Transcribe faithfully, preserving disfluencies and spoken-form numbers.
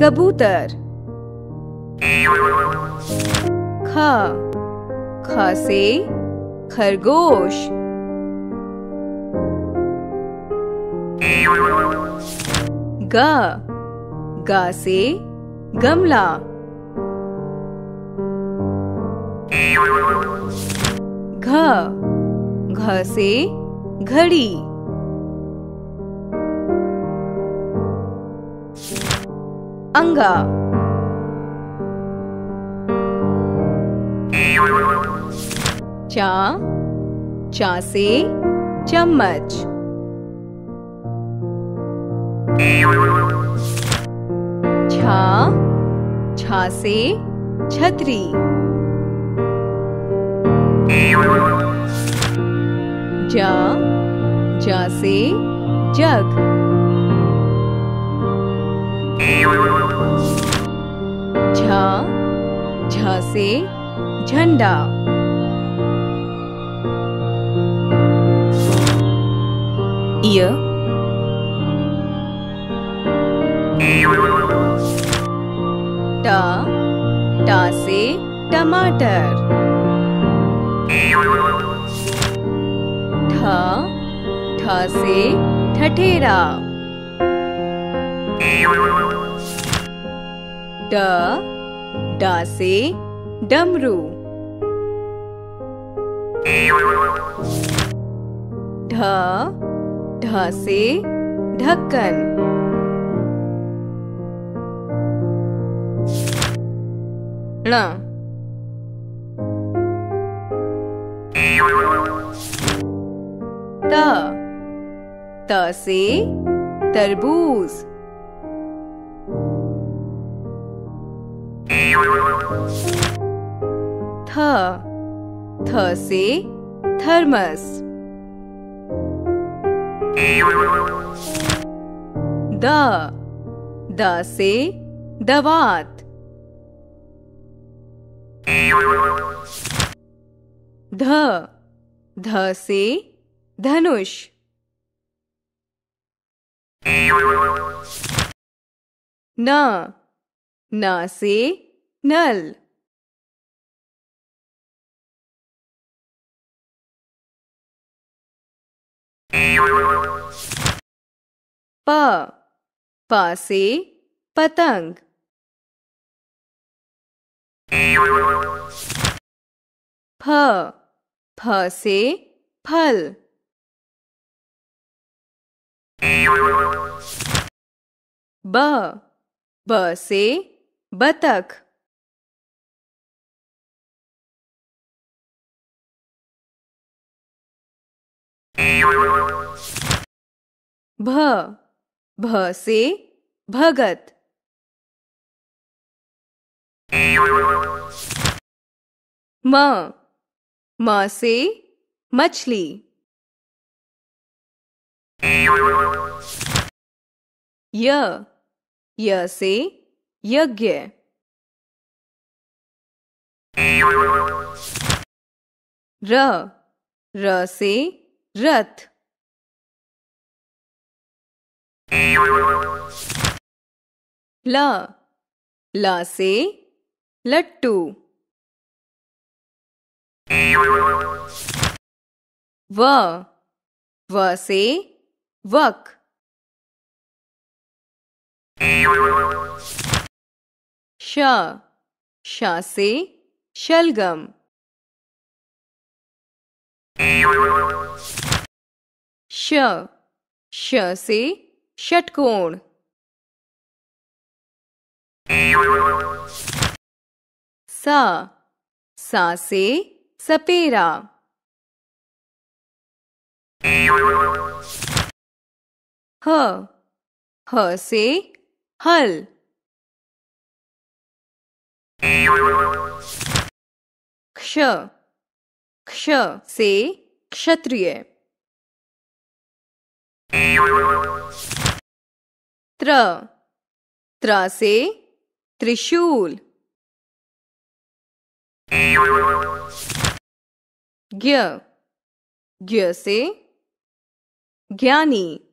कबूतर। ख, ख से खरगोश। ग, ग से गमला। घ, घ से घड़ी। अंगा। चा, चा से चम्मच। छा, छा से छतरी। जा, जा से जग। झा, झा से झंडा। य, टा, टा से टमाटर। ठ, ठ से ठठेरा। ड, ड से डमरू। ढ, ढ से ढक्कन। ण, त, त से तरबूज। थ, थ से थर्मस। द, द से दवात। ध, ध से धनुष। न, न से नल। प, प से पतंग। फ, फ से फल। ब, ब से बतख। भ, भ से भगत। म, म से मछली। य, य से यज्ञ। र, र से रथ। ल, ल से लट्टू। व, व से वक। श, श से शलगम। श, श से षटकोण। सा, सा से सपेरा। ह, ह से हल। क्ष, क्ष से क्षत्रिय। त्र, त्र से त्रिशूल। ज्ञ, ज्ञ से ज्ञानी।